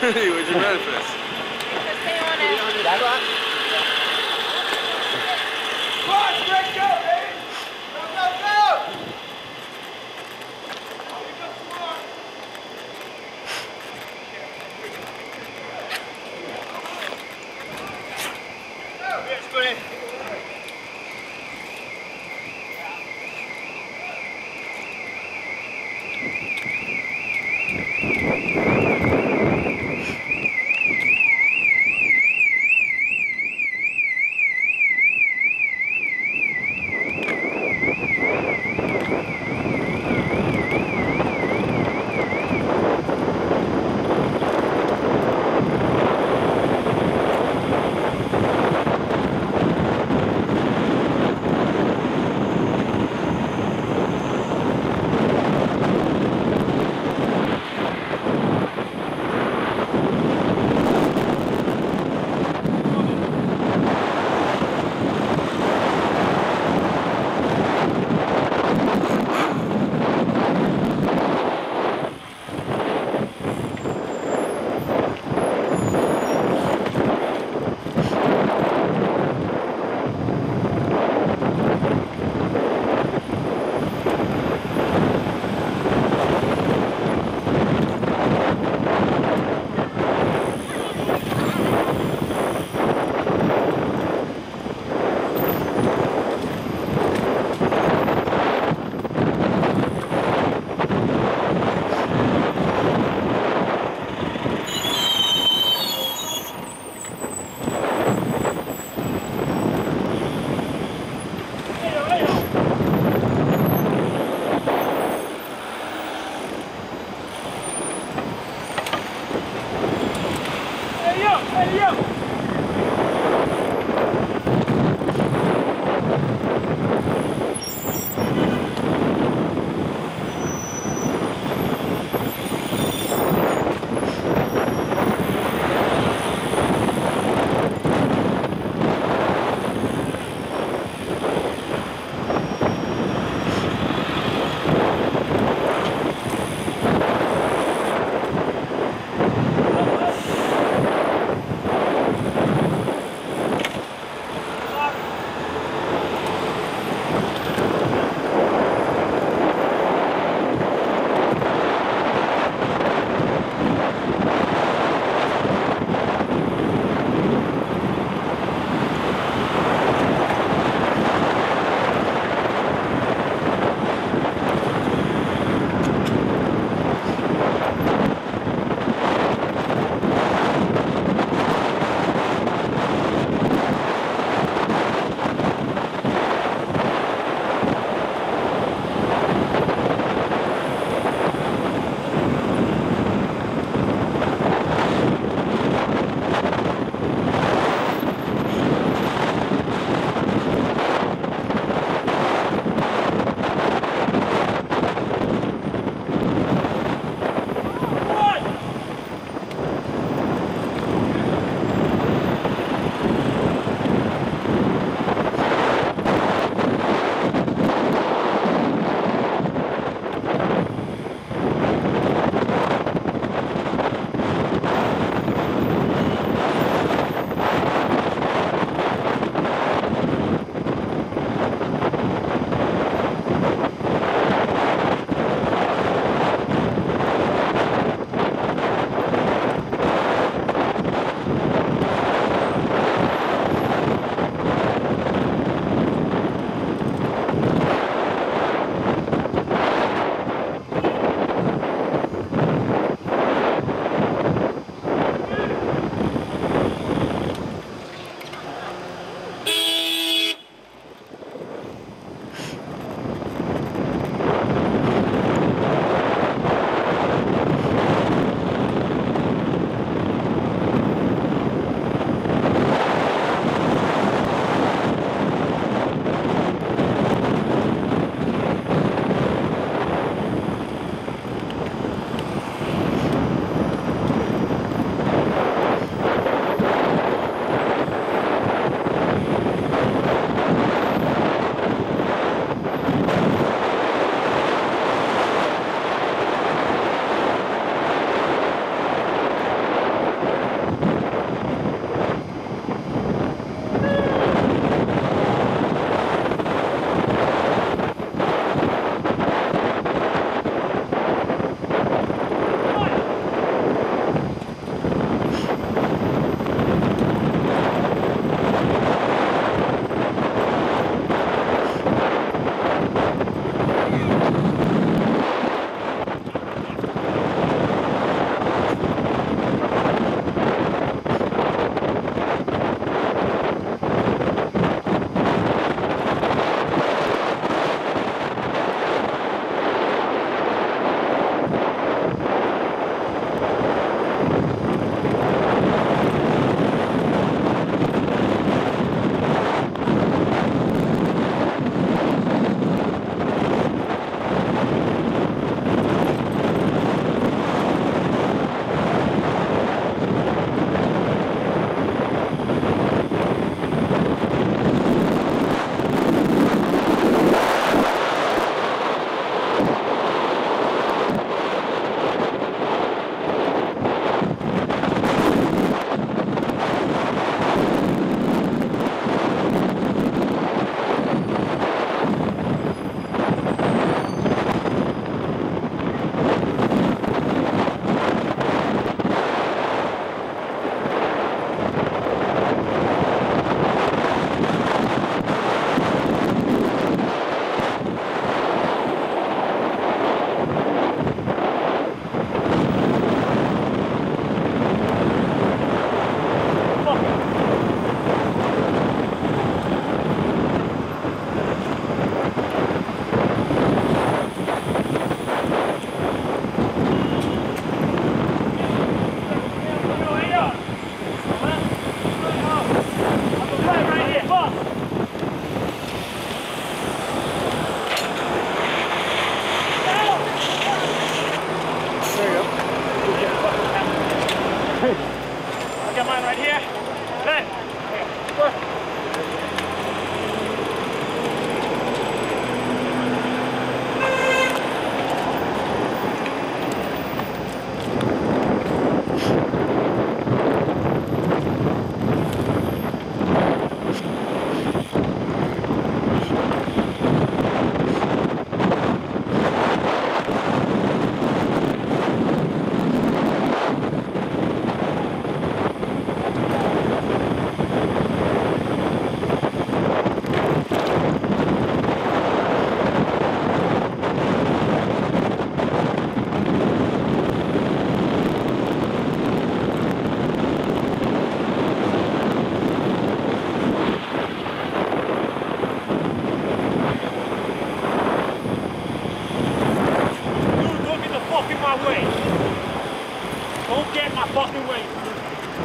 Hey, where'd you manifest? It's the same one as... That one? Come on, straight go, baby! Go, go, go! Oh, you got smart! Oh, yes, go ahead. Thank you.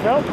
Nope.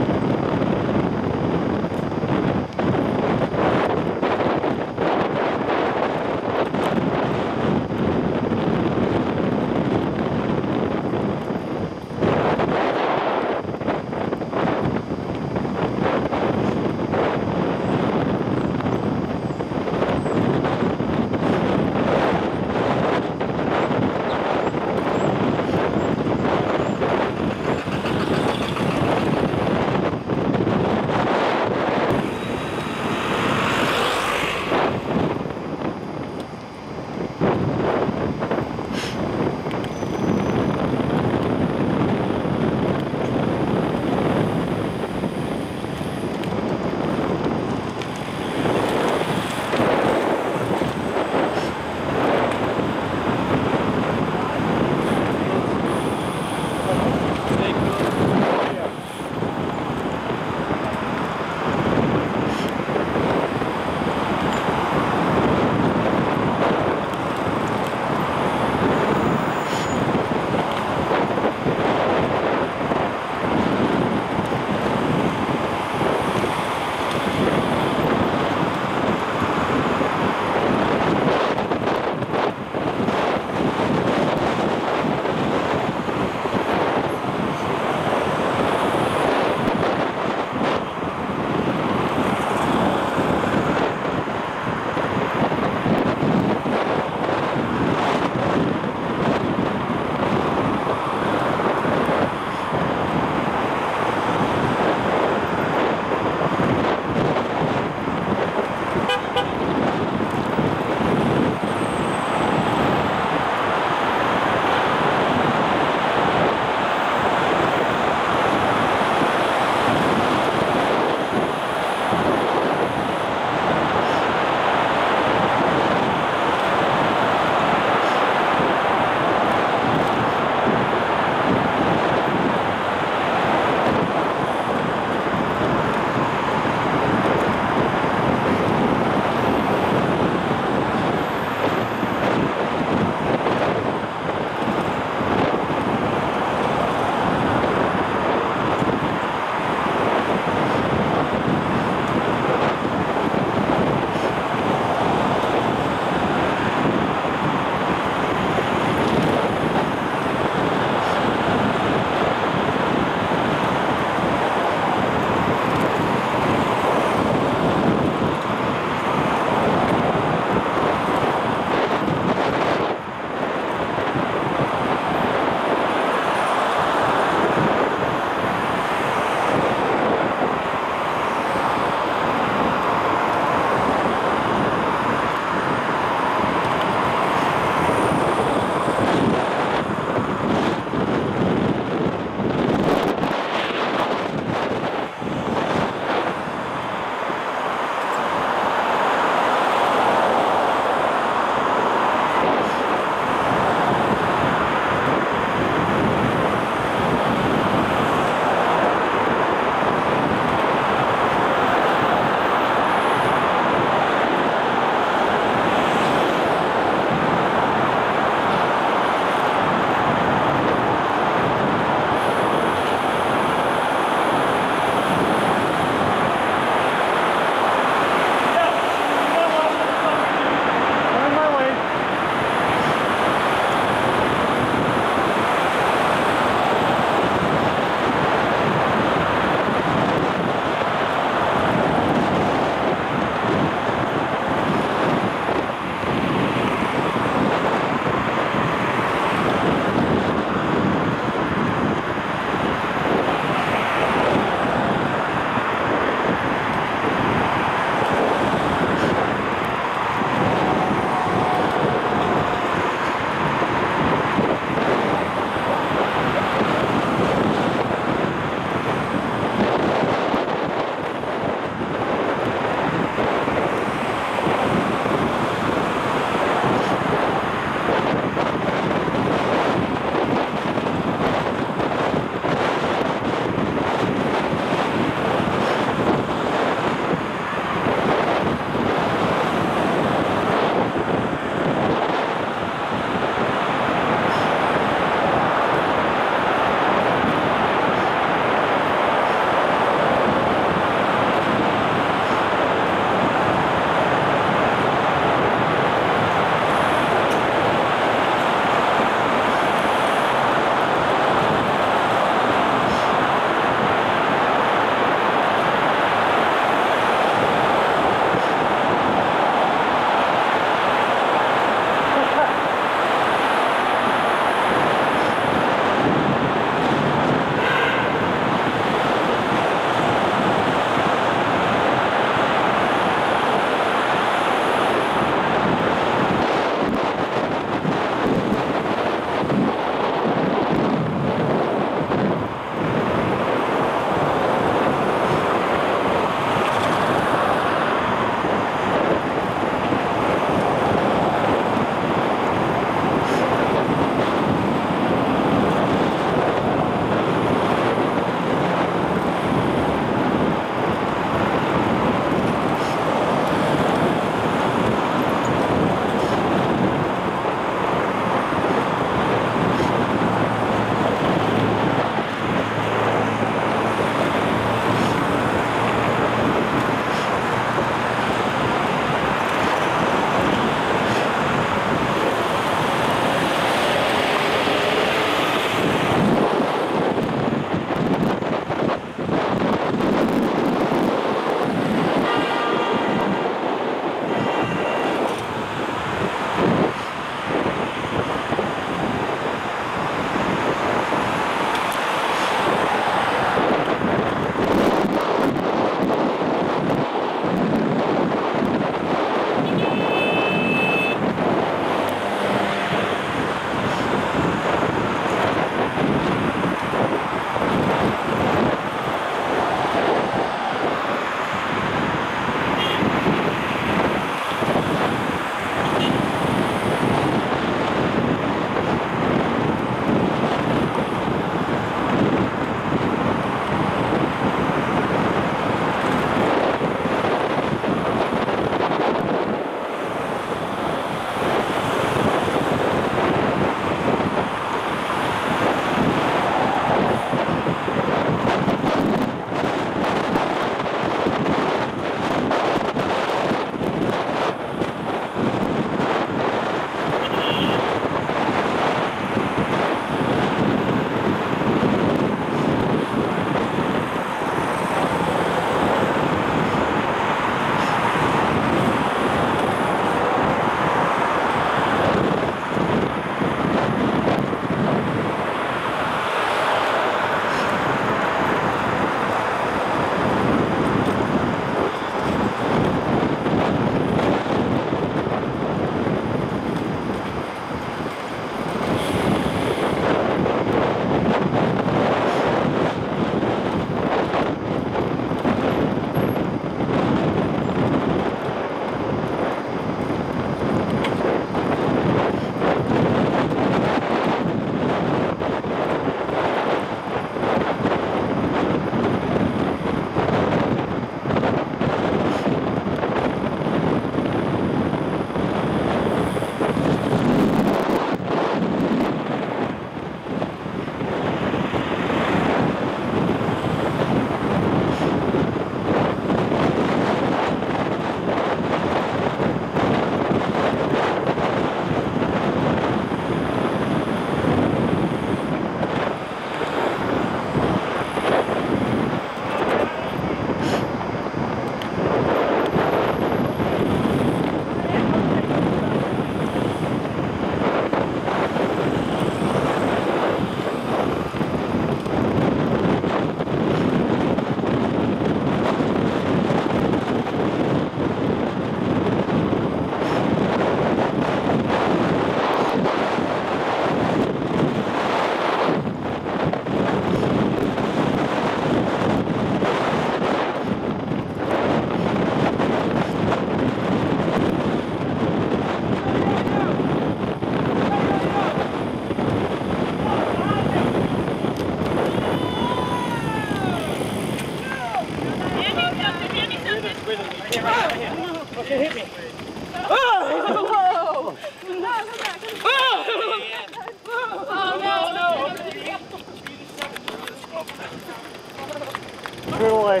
Real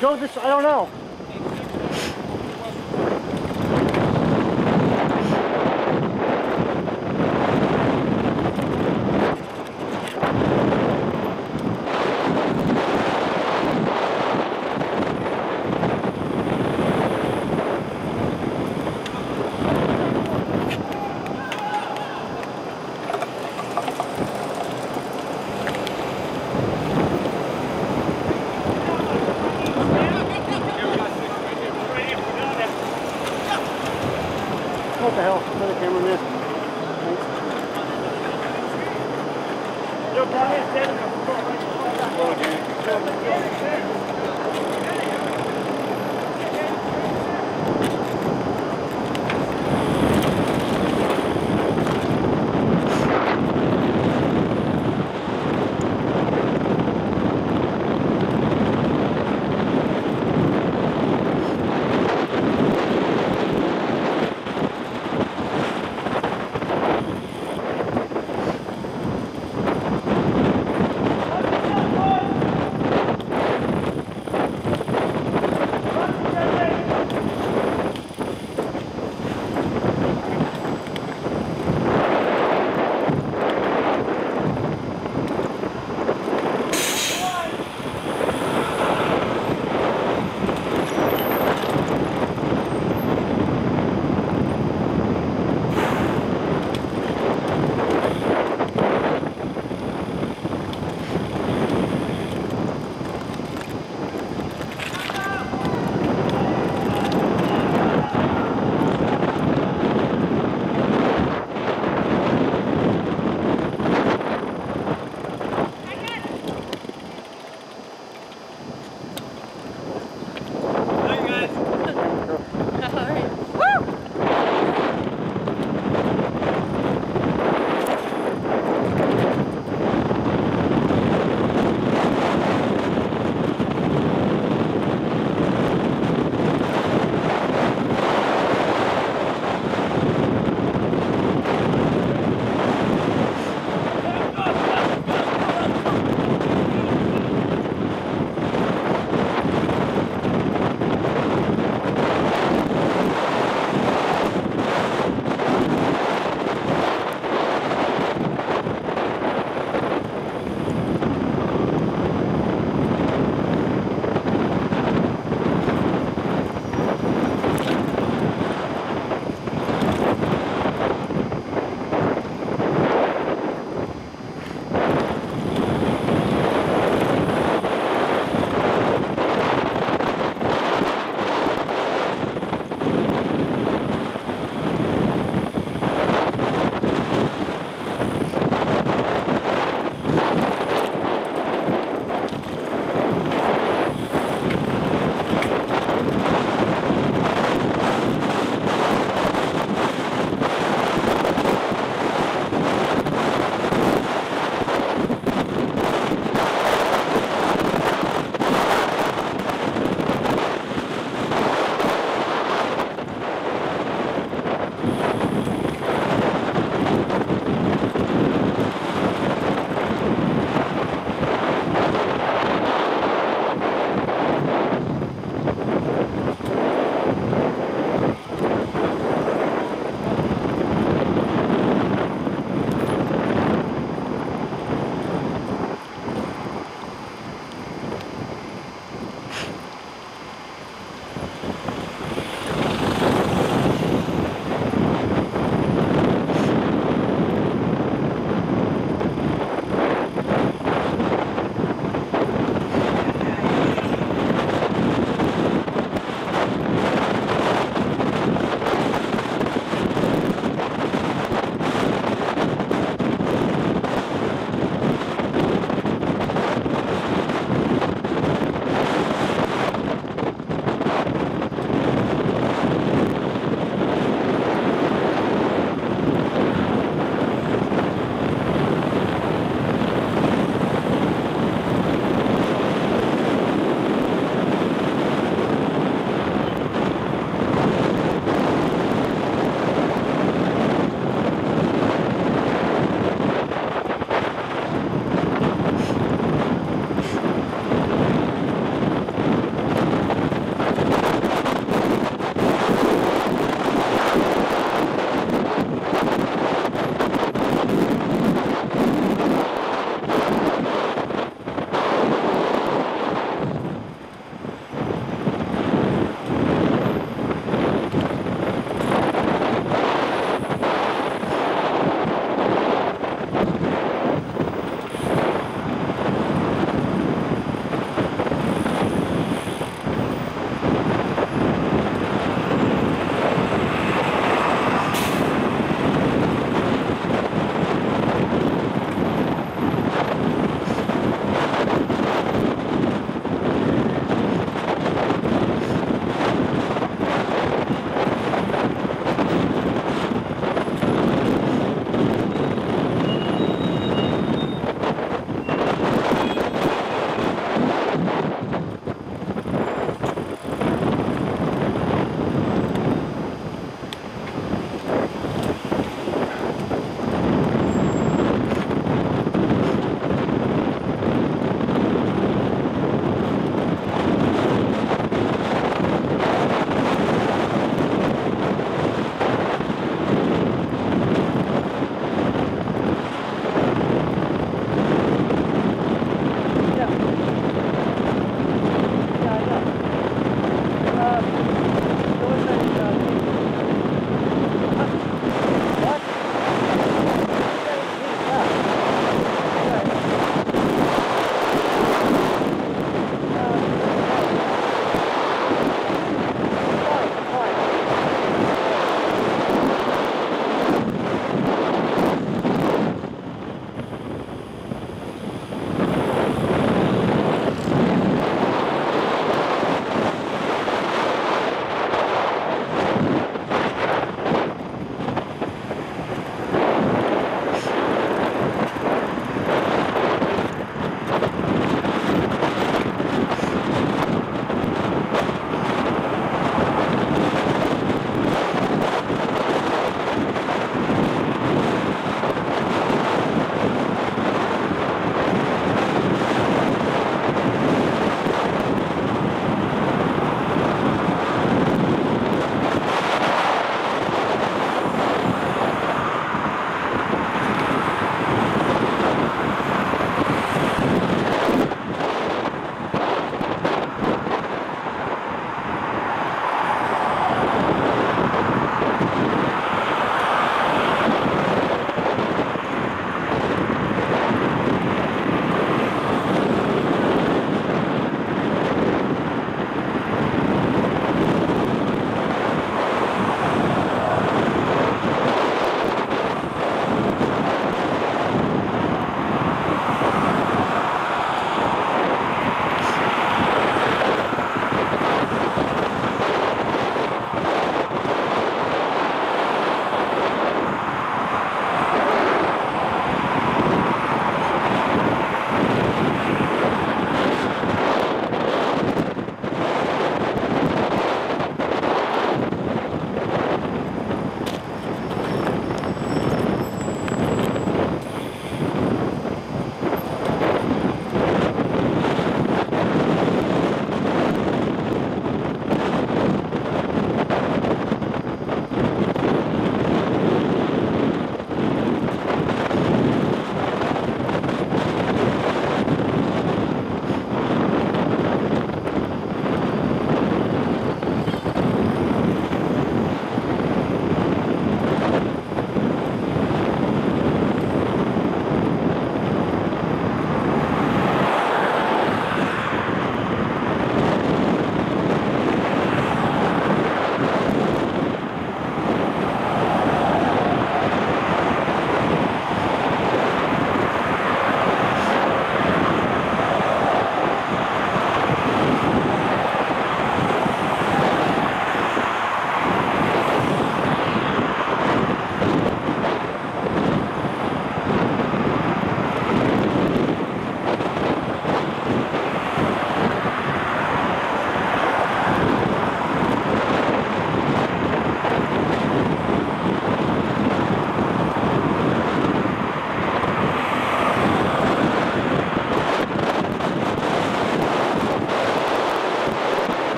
go this, I don't know. What the hell? Another camera missed.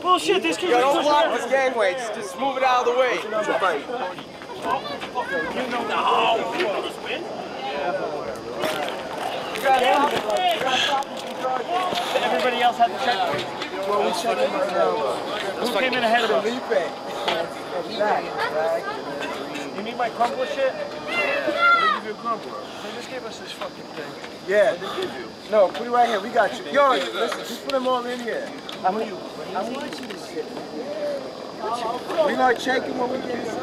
Bullshit, these kids are don't block this gangway, just move it out of the way. You know how you win? Everybody else had the checkpoint. Well, we shut in now. Who came in ahead of us? You need my crumpler shit? They give you a crumpler. They just gave us this fucking thing. Yeah. No, put it right here. We got you. Yo, listen, just put them all in here. I'm watching this shit. We're not checking when we get